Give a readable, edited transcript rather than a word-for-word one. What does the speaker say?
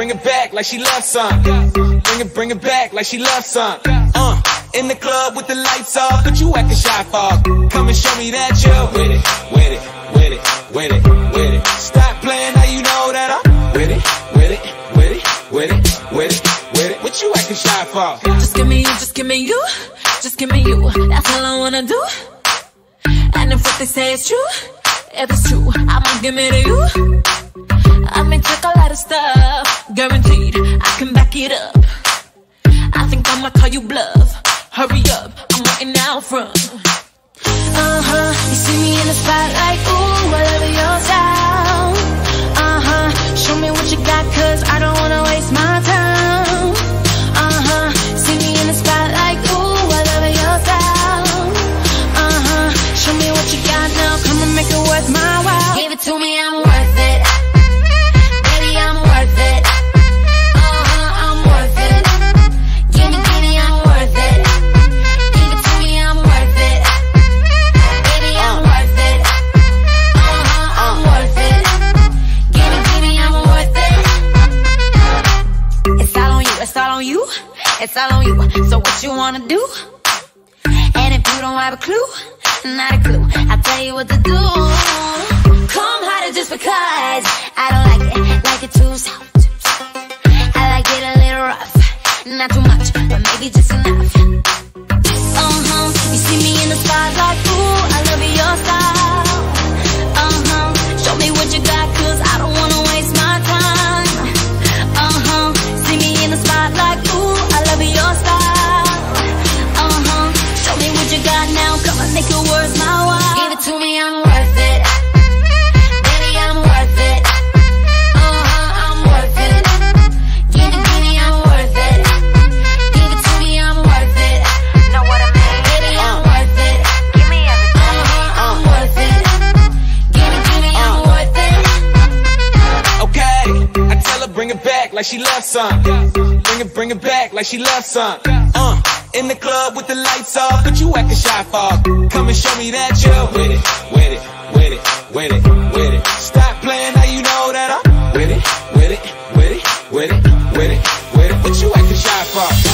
bring it back like she loves some. Bring it back like she loves some. In the club with the lights off, but you actin' shy for. Come and show me that you're with it, with it, with it, with it, with it. Stop playing, now you know that I'm with it, with it, with it, with it, with it, with it. What you actin' shy for? Just give me you, just give me you, just give me you. That's all I wanna do. And if what they say is true, if it's true, I'ma give it to you. I may check a lot of stuff, guaranteed I can back it up. I think I'ma call you bluff. Hurry up, I'm waiting out front. You see me in the spotlight, ooh, I love your style. Show me what you got, cause I don't wanna waste my time. See me in the spotlight, ooh, I love your style. Show me what you got now, come and make it worth my while. Give it to me, I'm worth it. Baby, I'm worth it. It's all on you, so what you wanna do? And if you don't have a clue, not a clue, I'll tell you what to do. Come harder just because I don't like it too soft. I like it a little rough, not too much, but maybe just enough. You see me in the spotlight, ooh, I love your style. Show me what you got, cause I don't wanna waste my time. See me in the spotlight, ooh, love your style. Show me what you got now. Come on, make it worth my while. Give it to me, I'm worth it. Baby, I'm worth it. I'm worth it. Give me, I'm worth it. Give it to me, I'm worth it. Know what I mean? Baby, I'm worth it. Give me everything. I'm worth it. Give it to me, I'm worth it. Okay, I tell her bring it back like she loves some. Bring it back like she loves some. In the club with the lights off, but you actin' shy for. Come and show me that you're with it, with it, with it, with it, with it. Stop playing, now you know that I'm with it, with it, with it, with it, with it, with it. What you actin' shy for?